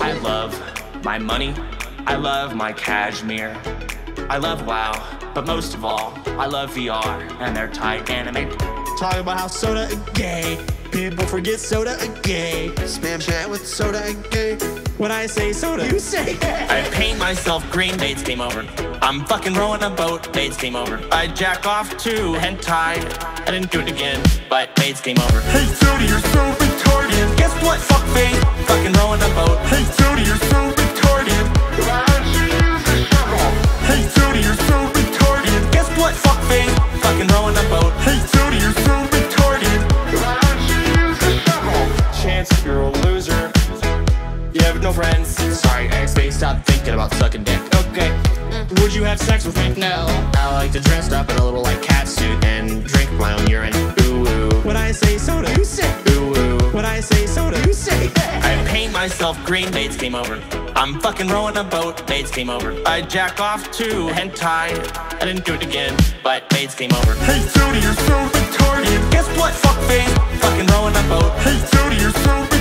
I love my money, I love my cashmere, I love WoW, but most of all, I love VR and their tight anime. Talking about how Soda is gay, people forget Soda is gay. Spam chat with Soda is gay. When I say Soda, you say gay. I paint myself green, dates game over. I'm fucking rowing a boat, dates game over. I jack off to hentai, I didn't do it again, but dates game over. Hey Soda, you're so retarded. Guess what, fuck me, fucking rowing a boat. Hey Soda, you're so retarded. Hey Soda, you're so retarded. Guess what? Fuck me, fucking rowing a boat. Hey Soda, you're so retarded. Why don't you use the shovel? Chance, you're a loser. You have no friends. Sorry, XD, stop thinking about sucking dick. Okay. Would you have sex with me? No. I like to dress up in a little like cat suit and drink my own urine. Ooh ooh. When I say Soda, you say ooh ooh. When I say Soda, you say I paint myself green, dates game over. I'm fucking rowing a boat, dates game over. I jack off to hentai, I didn't do it again, but dates game over. Hey Soda, you're so retarded. Guess what, fuck me, fucking rowing a boat. Hey Soda, you're so retarded.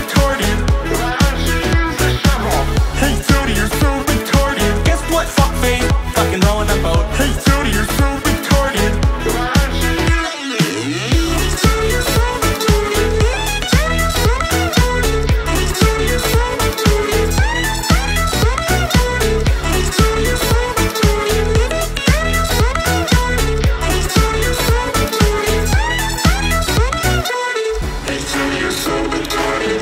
Why don't you use the shovel? Hey Soda, you're so retarded. Guess what, fuck me, fucking rowing a boat. Hey Soda, you're so retarded. Why don't you use the shovel? Hey Soda, you're so retarded. Soda, you're so retarded.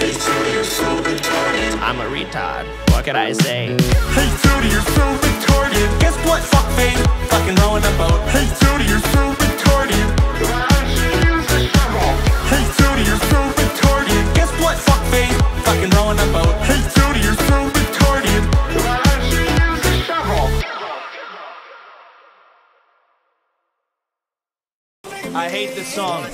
Hey Soda, you're so retarded. I'm a retard, what could I say? Hey Soda, you're so retarded. Guess what, fuck me, fucking rowing a boat. Hey Soda, you're so retarded. Why don't you use the shovel? Hey Soda, you're so retarded. Guess what, fuck me, fucking rowing a boat. Hey Soda, you're so retarded. Why don't you use the shovel? I hate this song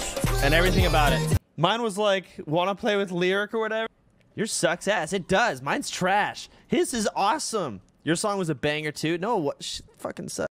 and everything about it. Mine was like, wanna play with lyric or whatever? Yours sucks ass. It does. Mine's trash. His is awesome. Your song was a banger too. No, what? Fucking sucks.